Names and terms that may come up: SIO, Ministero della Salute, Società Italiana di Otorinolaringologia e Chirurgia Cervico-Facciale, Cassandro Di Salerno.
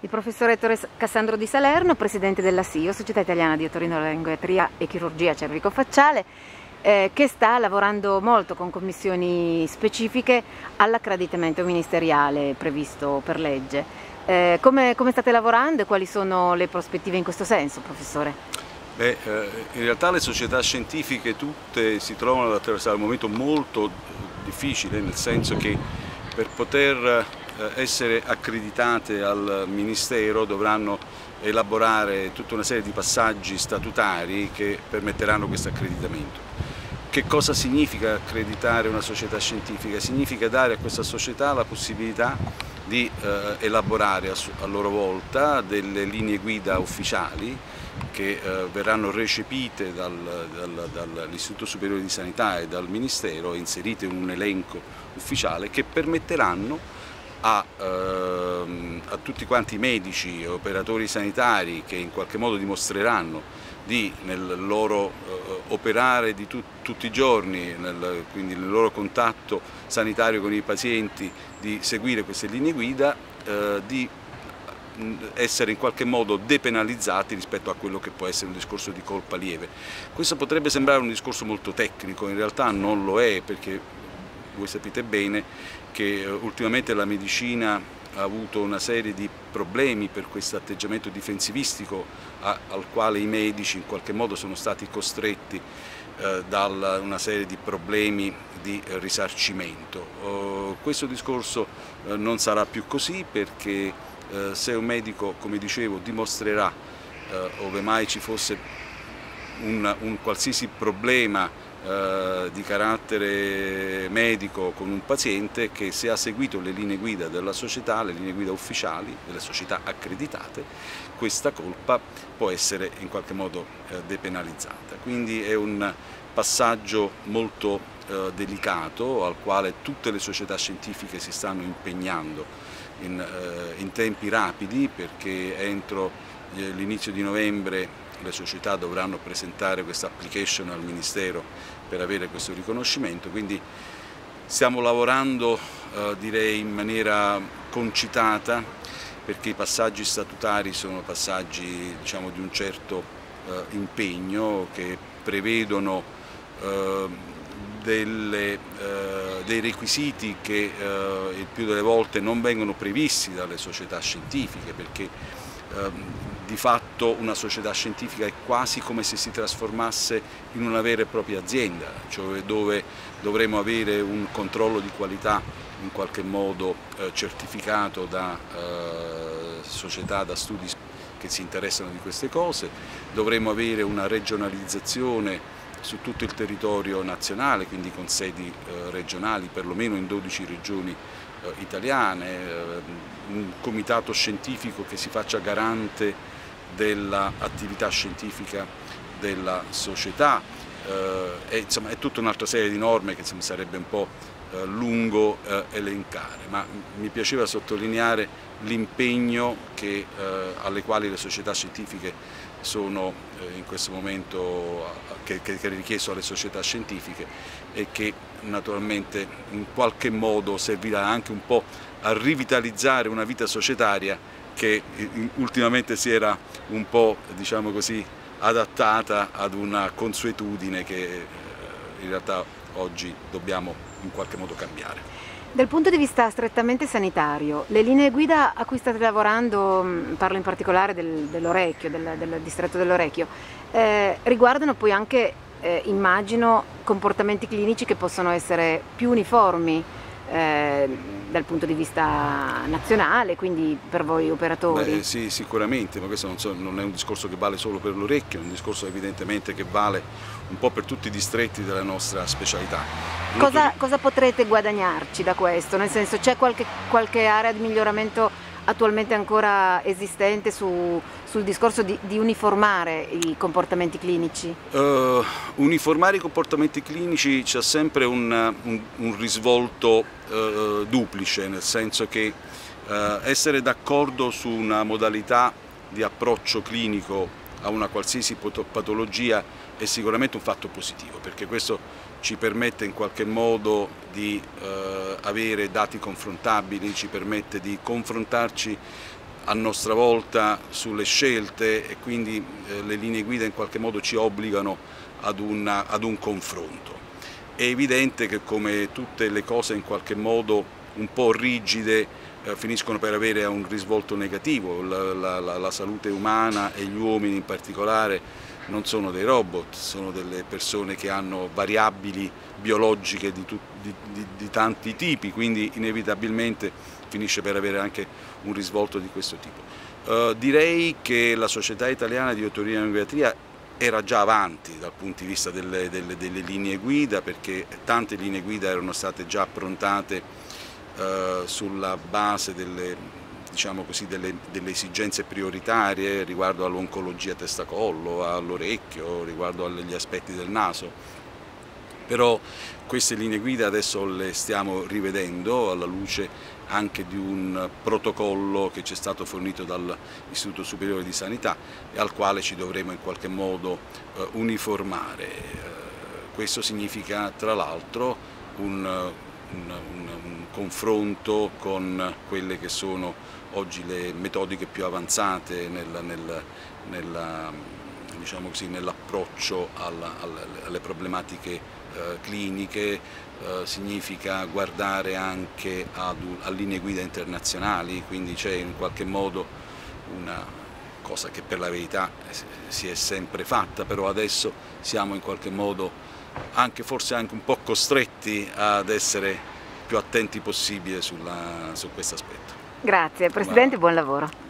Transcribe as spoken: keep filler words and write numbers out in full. Il professore Cassandro Di Salerno, presidente della S I O, Società Italiana di Otorinolaringologia e Chirurgia Cervico-Facciale, eh, che sta lavorando molto con commissioni specifiche all'accreditamento ministeriale previsto per legge. Eh, come, come state lavorando e quali sono le prospettive in questo senso, professore? Beh, in realtà le società scientifiche tutte si trovano ad attraversare un momento molto difficile, nel senso che per poter essere accreditate al Ministero dovranno elaborare tutta una serie di passaggi statutari che permetteranno questo accreditamento. Che cosa significa accreditare una società scientifica? Significa dare a questa società la possibilità di elaborare a loro volta delle linee guida ufficiali che eh, verranno recepite dal, dal, dall'Istituto Superiore di Sanità e dal Ministero, inserite in un elenco ufficiale, che permetteranno a, ehm, a tutti quanti i medici e operatori sanitari che in qualche modo dimostreranno di, nel loro eh, operare di tu, tutti i giorni, nel, quindi nel loro contatto sanitario con i pazienti, di seguire queste linee guida, eh, di essere in qualche modo depenalizzati rispetto a quello che può essere un discorso di colpa lieve. Questo potrebbe sembrare un discorso molto tecnico, in realtà non lo è, perché voi sapete bene che ultimamente la medicina ha avuto una serie di problemi per questo atteggiamento difensivistico a, al quale i medici in qualche modo sono stati costretti eh, da una serie di problemi di eh, risarcimento. Oh, questo discorso eh, non sarà più così, perché Eh, se un medico, come dicevo, dimostrerà, eh, ove mai ci fosse un, un qualsiasi problema eh, di carattere medico con un paziente, che se ha seguito le linee guida della società, le linee guida ufficiali delle società accreditate, questa colpa può essere in qualche modo eh, depenalizzata. Quindi è un passaggio molto eh, delicato al quale tutte le società scientifiche si stanno impegnando In, eh, in tempi rapidi, perché entro eh, l'inizio di novembre le società dovranno presentare questa application al Ministero per avere questo riconoscimento. Quindi stiamo lavorando eh, direi in maniera concitata, perché i passaggi statutari sono passaggi, diciamo, di un certo eh, impegno, che prevedono eh, Delle, eh, dei requisiti che eh, il più delle volte non vengono previsti dalle società scientifiche, perché eh, di fatto una società scientifica è quasi come se si trasformasse in una vera e propria azienda, cioè dove dovremo avere un controllo di qualità in qualche modo eh, certificato da eh, società, da studi che si interessano di queste cose. Dovremo avere una regionalizzazione su tutto il territorio nazionale, quindi con sedi eh, regionali perlomeno in dodici regioni eh, italiane, eh, un comitato scientifico che si faccia garante dell'attività scientifica della società, eh, e, insomma, è tutta un'altra serie di norme che mi sarebbe un po' eh, lungo eh, elencare, ma mi piaceva sottolineare l'impegno eh, alle quali le società scientifiche sono in questo momento, che, che, che è richiesto alle società scientifiche, e che naturalmente in qualche modo servirà anche un po' a rivitalizzare una vita societaria che ultimamente si era un po', diciamo così, adattata ad una consuetudine che in realtà oggi dobbiamo in qualche modo cambiare. Dal punto di vista strettamente sanitario, le linee guida a cui state lavorando, parlo in particolare del, dell'orecchio, del, del distretto dell'orecchio, eh, riguardano poi anche, eh, immagino, comportamenti clinici che possono essere più uniformi eh, dal punto di vista nazionale, quindi per voi operatori? Beh, sì, sicuramente, ma questo non, so, non è un discorso che vale solo per l'orecchio, è un discorso evidentemente che vale un po' per tutti i distretti della nostra specialità. Cosa, cosa potrete guadagnarci da questo? Nel senso, c'è qualche, qualche area di miglioramento attualmente ancora esistente su, sul discorso di, di uniformare i comportamenti clinici? Uh, uniformare i comportamenti clinici c'è sempre un, un, un risvolto uh, duplice, nel senso che uh, essere d'accordo su una modalità di approccio clinico a una qualsiasi patologia è sicuramente un fatto positivo, perché questo ci permette in qualche modo di eh, avere dati confrontabili, ci permette di confrontarci a nostra volta sulle scelte, e quindi eh, le linee guida in qualche modo ci obbligano ad, una, ad un confronto. È evidente che, come tutte le cose in qualche modo un po' rigide, eh, finiscono per avere un risvolto negativo. La, la, la salute umana e gli uomini in particolare non sono dei robot, sono delle persone che hanno variabili biologiche di, tu, di, di, di tanti tipi, quindi inevitabilmente finisce per avere anche un risvolto di questo tipo. Eh, direi che la Società Italiana di Otorinolaringologia era già avanti dal punto di vista delle, delle, delle linee guida, perché tante linee guida erano state già approntate eh, sulla base delle, diciamo così, delle, delle esigenze prioritarie riguardo all'oncologia testa-collo, all'orecchio, riguardo agli aspetti del naso. Però queste linee guida adesso le stiamo rivedendo alla luce anche di un protocollo che ci è stato fornito dall'Istituto Superiore di Sanità e al quale ci dovremo in qualche modo eh, uniformare. Eh, questo significa tra l'altro un, un, un, un confronto con quelle che sono oggi le metodiche più avanzate nella, nella, nella, diciamo così, nell'approccio alla, alla, alle problematiche cliniche, eh, significa guardare anche ad, a linee guida internazionali, quindi c'è in qualche modo una cosa che per la verità si è sempre fatta, però adesso siamo in qualche modo anche, forse anche un po' costretti ad essere più attenti possibile sulla, su questo aspetto. Grazie Presidente, buon lavoro.